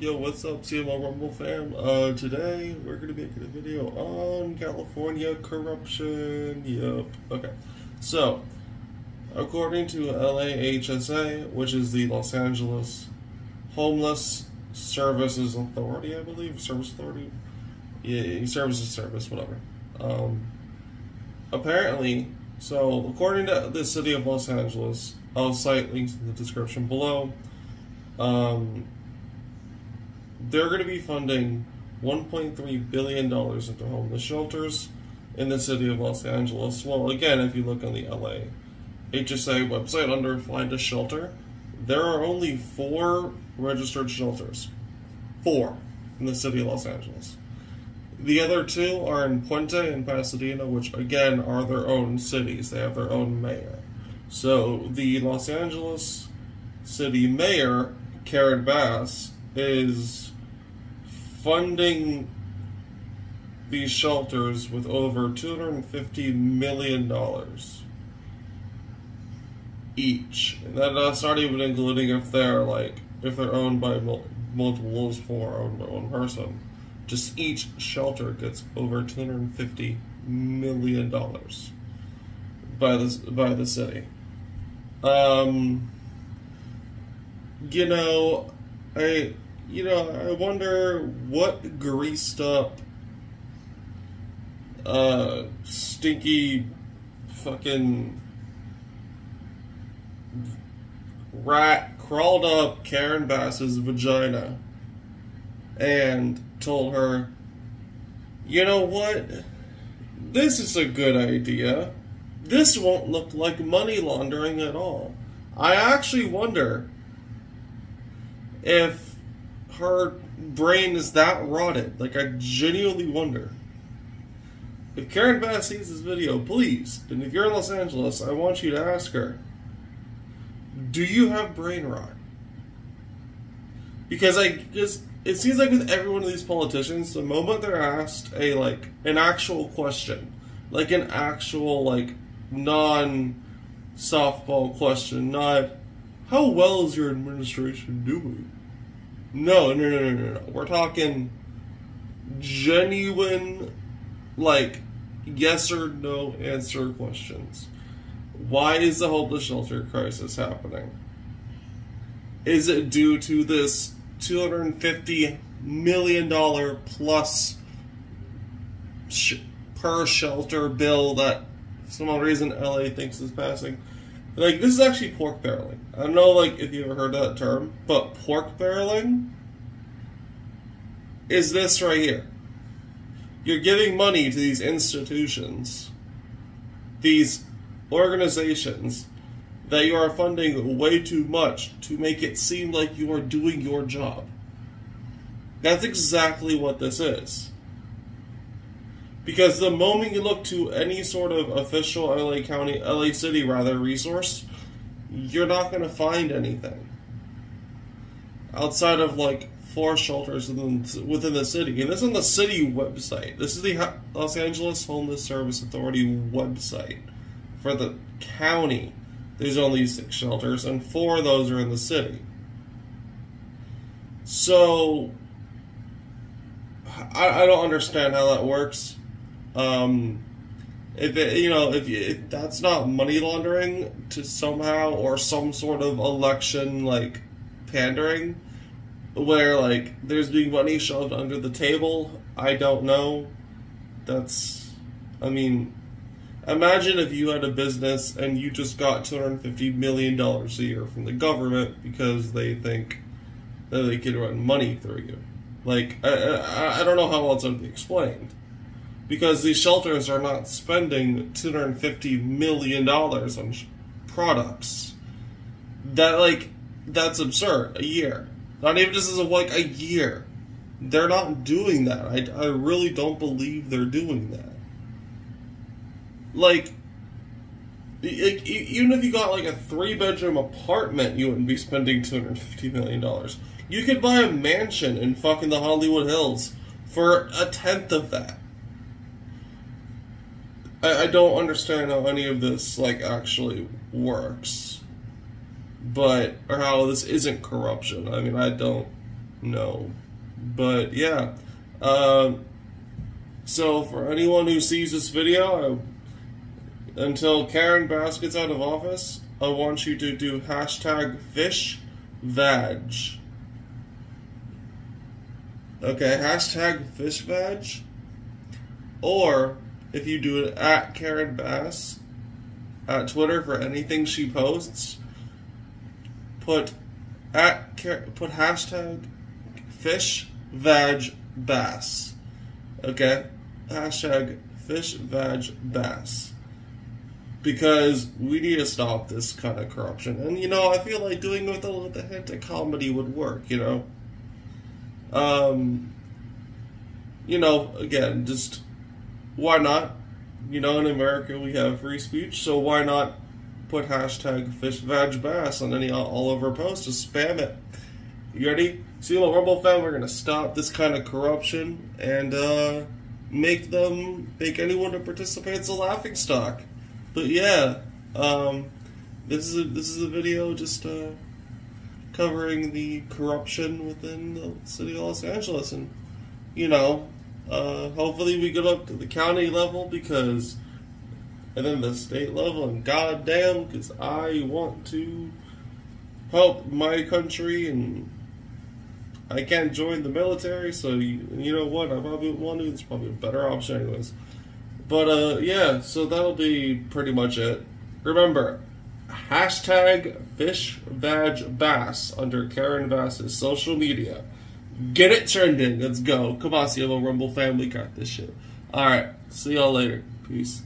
Yo, what's up, CMO Rumble fam? Today we're gonna be making a video on California corruption. Yep. Okay. So, according to LAHSA, which is the Los Angeles Homeless Services Authority, I believe, service, whatever. Apparently, so according to the city of Los Angeles, I'll cite links in the description below. They're going to be funding $1.3 billion into homeless shelters in the city of Los Angeles. Well, again, if you look on the LAHSA website under Find a Shelter, there are only 4 registered shelters. 4 in the city of Los Angeles. The other 2 are in Puente and Pasadena, which again are their own cities. They have their own mayor. So the Los Angeles city mayor, Karen Bass, is funding these shelters with over $250 million each. And that's not even including if they're owned by multiple or owned by one person. Just each shelter gets over $250 million by the city. I wonder what greased up, stinky fucking rat crawled up Karen Bass's vagina and told her, you know what, this is a good idea. This won't look like money laundering at all. I actually wonder if her brain is that rotted. Like, I genuinely wonder. If Karen Bass sees this video, please, and if you're in Los Angeles, I want you to ask her, do you have brain rot? Because it seems like with every one of these politicians, the moment they're asked an actual question, non-softball question, not how well is your administration doing? No. We're talking genuine, yes or no answer questions. Why is the homeless shelter crisis happening? Is it due to this $250 million plus per shelter bill that, for some odd reason, LA thinks is passing? This is actually pork barreling. I don't know, if you ever heard that term, but pork barreling is this right here. You're giving money to these institutions, these organizations, that you are funding way too much to make it seem like you are doing your job. That's exactly what this is. Because the moment you look to any sort of official LA City resource, you're not going to find anything outside of 4 shelters within the city. And this is on the city website. This is the Los Angeles Homeless Service Authority website. For the county, there's only 6 shelters, and 4 of those are in the city. So I don't understand how that works. If that's not money laundering to somehow, or some sort of election pandering, where there's being money shoved under the table, I don't know. Imagine if you had a business and you just got $250 million a year from the government because they think that they could run money through you. I don't know how else it would be explained. Because these shelters are not spending $250 million on products. That's absurd. A year. Not even just as a year. They're not doing that. I really don't believe they're doing that. Even if you got, a 3-bedroom apartment, you wouldn't be spending $250 million. You could buy a mansion in fucking the Hollywood Hills for 1/10 of that. I don't understand how any of this actually works, or how this isn't corruption. I mean, I don't No. But yeah. So for anyone who sees this video, until Karen Bass gets out of office, I want you to do #FishVag. Okay, #FishVag. Or if you do it at Karen Bass at Twitter for anything she posts, put #FishVagBass. Okay, #FishVagBass. Because we need to stop this kind of corruption. And, you know, I feel like doing it with a little hint of comedy would work, you know? You know, again, just, why not? You know, in America we have free speech, so why not put #FishVagBass on all of our posts? Just spam it. You ready? So, you know, Rumble fam, we're gonna stop this kind of corruption and, make anyone who participates a laughingstock. But yeah, this is a video just covering the corruption within the city of Los Angeles, and you know, hopefully we get up to the county level because, and then the state level, and goddamn, because I want to help my country, and I can't join the military, so you know what, I probably want to. It's probably a better option, anyways. But, yeah, so that'll be pretty much it. Remember, #FishVagBass under Karen Bass's social media. Get it trending. Let's go. Come on, Seattle Rumble family, got this shit. Alright, see y'all later. Peace.